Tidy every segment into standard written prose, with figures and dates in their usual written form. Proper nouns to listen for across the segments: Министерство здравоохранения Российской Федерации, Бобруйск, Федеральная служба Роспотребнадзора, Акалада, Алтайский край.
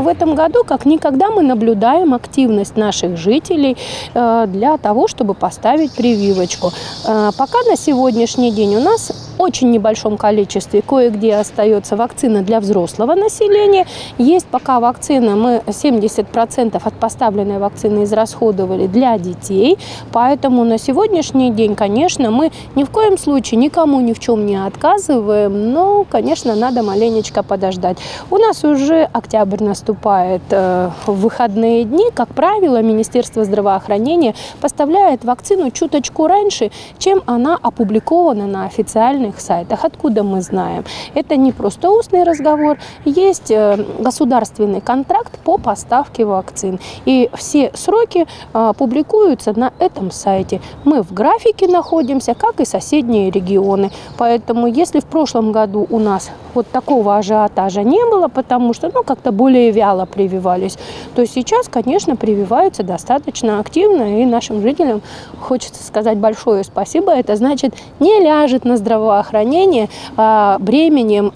В этом году, как никогда, мы наблюдаем активность наших жителей для того, чтобы поставить прививочку. Пока на сегодняшний день у нас в очень небольшом количестве кое-где остается вакцина для взрослого населения. Есть пока вакцина, мы 70% от поставленной вакцины израсходовали для детей. Поэтому на сегодняшний день, конечно, мы ни в коем случае никому ни в чем не отказываем, но, конечно, надо маленечко подождать. У нас уже октябрь наступает, в выходные дни. Как правило, Министерство здравоохранения поставляет вакцину чуточку раньше, чем она опубликована на официальной сайтах. Откуда мы знаем? Это не просто устный разговор. Есть государственный контракт по поставке вакцин. И все сроки публикуются на этом сайте. Мы в графике находимся, как и соседние регионы. Поэтому, если в прошлом году у нас вот такого ажиотажа не было, потому что, ну, как-то более вяло прививались, то сейчас, конечно, прививаются достаточно активно. И нашим жителям хочется сказать большое спасибо. Это значит, не ляжет на здравоохранение бременем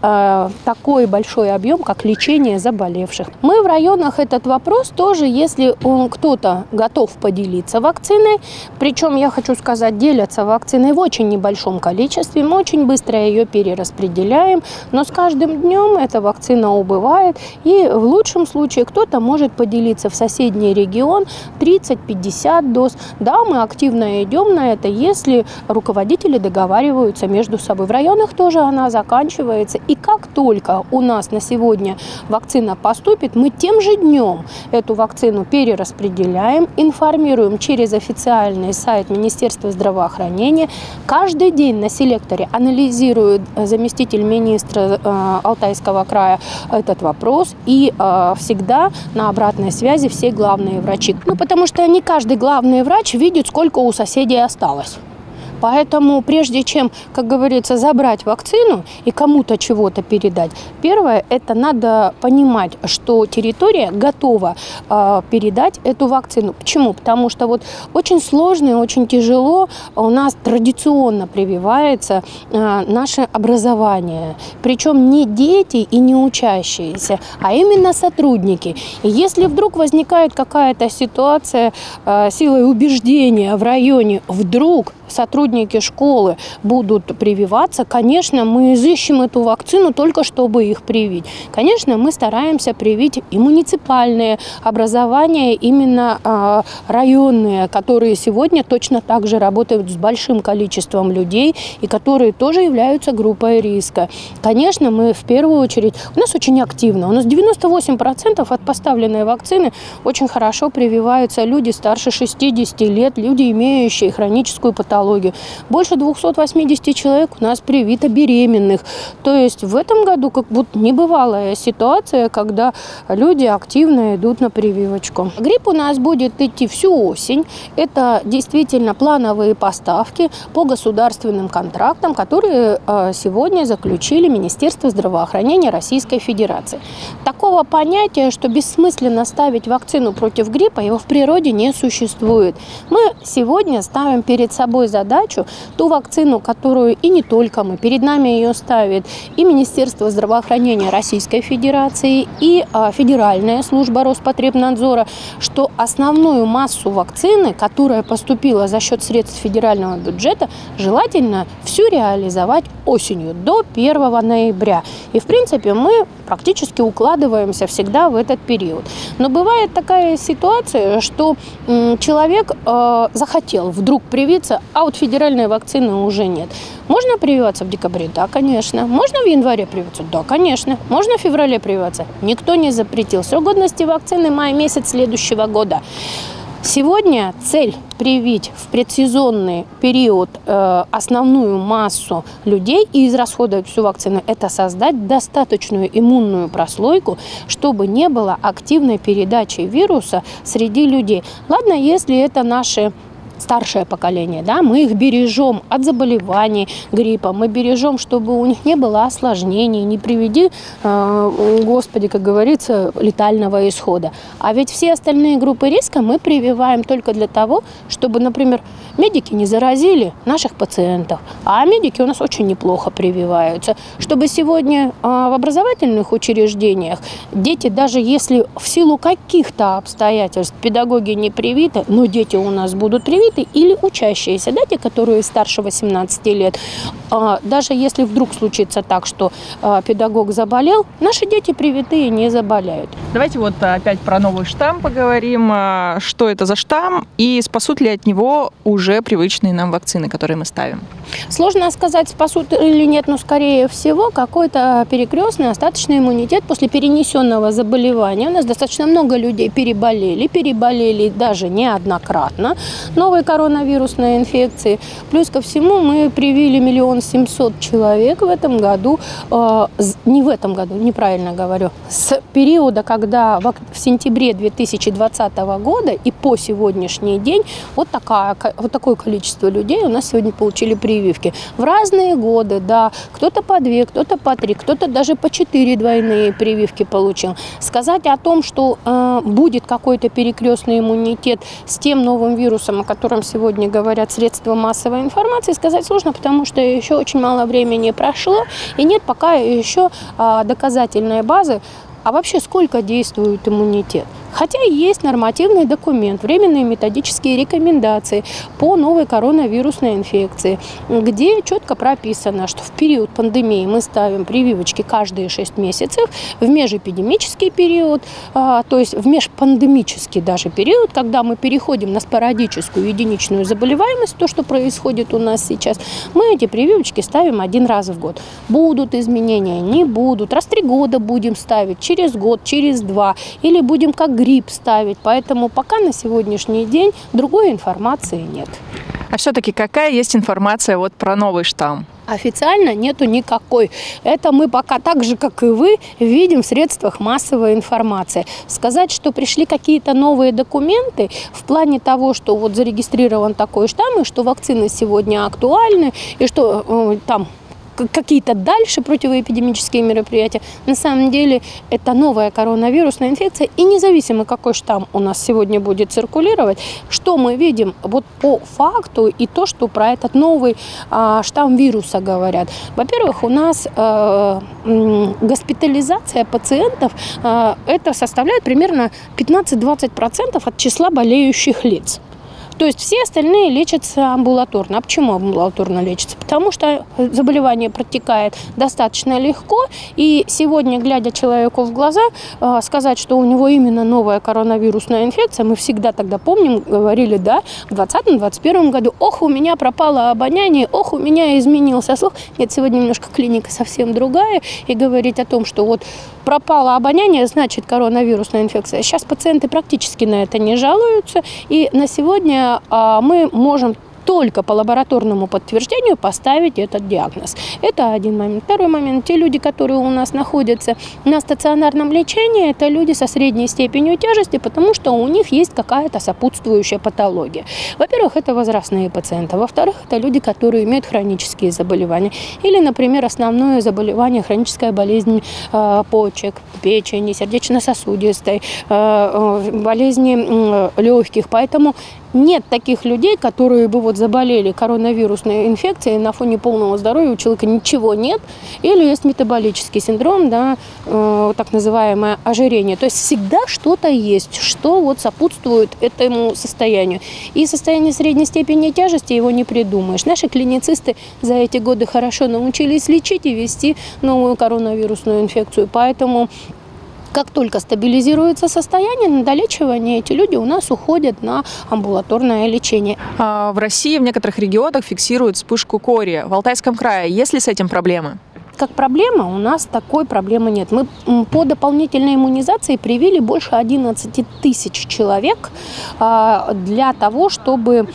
такой большой объем, как лечение заболевших. Мы в районах этот вопрос тоже, если кто-то готов поделиться вакциной, причем, я хочу сказать, делятся вакциной в очень небольшом количестве, мы очень быстро ее перераспределяем, но с каждым днем эта вакцина убывает, и в лучшем случае кто-то может поделиться в соседний регион 30-50 доз. Да, мы активно идем на это, если руководители договариваются между собой. В районах тоже она заканчивается. И как только у нас на сегодня вакцина поступит, мы тем же днем эту вакцину перераспределяем, информируем через официальный сайт Министерства здравоохранения. Каждый день на селекторе анализирует заместитель министра Алтайского края этот вопрос. И всегда на обратной связи все главные врачи. Ну, потому что не каждый главный врач видит, сколько у соседей осталось. Поэтому прежде чем, как говорится, забрать вакцину и кому-то чего-то передать, первое, это надо понимать, что территория готова передать эту вакцину. Почему? Потому что вот очень сложно и очень тяжело у нас традиционно прививается наше образование. Причем не дети и не учащиеся, а именно сотрудники. И если вдруг возникает какая-то ситуация силой убеждения в районе, вдруг сотрудники школы будут прививаться, конечно, мы изыщем эту вакцину только чтобы их привить. Конечно, мы стараемся привить и муниципальные образования, именно районные, которые сегодня точно так же работают с большим количеством людей и которые тоже являются группой риска. Конечно, мы в первую очередь, у нас очень активно, у нас 98% от поставленной вакцины очень хорошо прививаются люди старше 60 лет, люди, имеющие хроническую патологию. Больше 280 человек у нас привито беременных. То есть в этом году как будто небывалая ситуация, когда люди активно идут на прививочку. Грипп у нас будет идти всю осень. Это действительно плановые поставки по государственным контрактам, которые сегодня заключили Министерство здравоохранения Российской Федерации. Такого понятия, что бессмысленно ставить вакцину против гриппа, его в природе не существует. Мы сегодня ставим перед собой задачу, ту вакцину, которую и не только мы, перед нами ее ставит и Министерство здравоохранения Российской Федерации, и Федеральная служба Роспотребнадзора, что основную массу вакцины, которая поступила за счет средств федерального бюджета, желательно всю реализовать осенью, до 1 ноября. И, в принципе, мы практически укладываемся всегда в этот период. Но бывает такая ситуация, что человек захотел вдруг привиться, а вот федеральной вакцины уже нет. Можно прививаться в декабре? Да, конечно. Можно в январе прививаться? Да, конечно. Можно в феврале прививаться? Никто не запретил. Срок годности вакцины май месяц следующего года. Сегодня цель привить в предсезонный период основную массу людей и израсходовать всю вакцину – это создать достаточную иммунную прослойку, чтобы не было активной передачи вируса среди людей. Ладно, если это наши старшее поколение, да, мы их бережем от заболеваний гриппа, мы бережем, чтобы у них не было осложнений, не приведи, Господи, как говорится, летального исхода. А ведь все остальные группы риска мы прививаем только для того, чтобы, например, медики не заразили наших пациентов, а медики у нас очень неплохо прививаются, чтобы сегодня в образовательных учреждениях дети, даже если в силу каких-то обстоятельств педагоги не привиты, но дети у нас будут привиты, или учащиеся, да, те, которые старше 18 лет, даже если вдруг случится так, что педагог заболел, наши дети привитые не заболеют. Давайте вот опять про новый штамм поговорим, что это за штамм и спасут ли от него уже привычные нам вакцины, которые мы ставим. Сложно сказать, спасут или нет, но скорее всего какой-то перекрестный остаточный иммунитет после перенесенного заболевания. У нас достаточно много людей переболели даже неоднократно новой коронавирусной инфекции. Плюс ко всему мы привили 1 700 000 человек в этом году, с периода, когда в сентябре 2020 года и по сегодняшний день вот такое количество людей у нас сегодня получили прививки. В разные годы, да, кто-то по 2, кто-то по 3, кто-то даже по 4 двойные прививки получил. Сказать о том, что будет какой-то перекрестный иммунитет с тем новым вирусом, о котором сегодня говорят средства массовой информации, сказать сложно, потому что еще очень мало времени прошло, и нет пока еще доказательной базы, а вообще сколько действует иммунитет. Хотя есть нормативный документ, временные методические рекомендации по новой коронавирусной инфекции, где четко прописано, что в период пандемии мы ставим прививочки каждые 6 месяцев, в межэпидемический период, то есть в межпандемический даже период, когда мы переходим на спорадическую единичную заболеваемость, то, что происходит у нас сейчас, мы эти прививочки ставим 1 раз в год. Будут изменения, не будут, раз в 3 года будем ставить, через год, через 2, или будем как грипп ставить. Поэтому пока на сегодняшний день другой информации нет. А все-таки какая есть информация вот про новый штамм? Официально нету никакой. Это мы пока так же, как и вы, видим в средствах массовой информации. Сказать, что пришли какие-то новые документы в плане того, что вот зарегистрирован такой штамм, и что вакцины сегодня актуальны, и что там какие-то дальше противоэпидемические мероприятия. На самом деле это новая коронавирусная инфекция, и независимо какой штамм у нас сегодня будет циркулировать, что мы видим вот по факту и то, что про этот новый штамм вируса говорят. Во-первых, у нас госпитализация пациентов, это составляет примерно 15–20% от числа болеющих лиц. То есть все остальные лечатся амбулаторно. А почему амбулаторно лечатся? Потому что заболевание протекает достаточно легко. И сегодня, глядя человеку в глаза, сказать, что у него именно новая коронавирусная инфекция, мы всегда тогда помним, говорили, да, в 2020–2021 году, ох, у меня пропало обоняние, ох, у меня изменился слух. Нет, сегодня немножко клиника совсем другая. И говорить о том, что вот пропало обоняние, значит коронавирусная инфекция. Сейчас пациенты практически на это не жалуются. И на сегодня мы можем только по лабораторному подтверждению поставить этот диагноз. Это один момент. Второй момент. Те люди, которые у нас находятся на стационарном лечении, это люди со средней степенью тяжести, потому что у них есть какая-то сопутствующая патология. Во-первых, это возрастные пациенты. Во-вторых, это люди, которые имеют хронические заболевания. Или, например, основное заболевание, хроническая болезнь почек, печени, сердечно-сосудистой, болезни легких. Поэтому нет таких людей, которые бы вот заболели коронавирусной инфекцией, на фоне полного здоровья у человека ничего нет, или есть метаболический синдром, да, так называемое ожирение. То есть всегда что-то есть, что вот сопутствует этому состоянию. И состояние средней степени тяжести его не придумаешь. Наши клиницисты за эти годы хорошо научились лечить и вести новую коронавирусную инфекцию, поэтому как только стабилизируется состояние, на долечивание эти люди у нас уходят на амбулаторное лечение. В России в некоторых регионах фиксируют вспышку кори. В Алтайском крае есть ли с этим проблемы? как проблема у нас такой проблемы нет. Мы по дополнительной иммунизации привили больше 11 тысяч человек для того, чтобы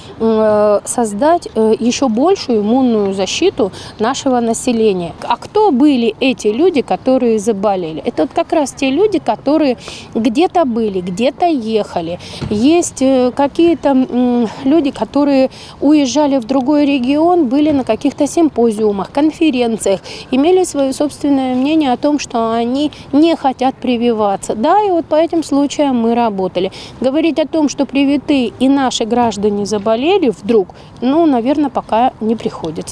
создать еще большую иммунную защиту нашего населения. А кто были эти люди, которые заболели? Это вот как раз те люди, которые где-то были, где-то ехали. Есть какие-то люди, которые уезжали в другой регион, были на каких-то симпозиумах, конференциях, имели свое собственное мнение о том, что они не хотят прививаться. Да, и вот по этим случаям мы работали. Говорить о том, что привитые и наши граждане заболели вдруг, ну, наверное, пока не приходится.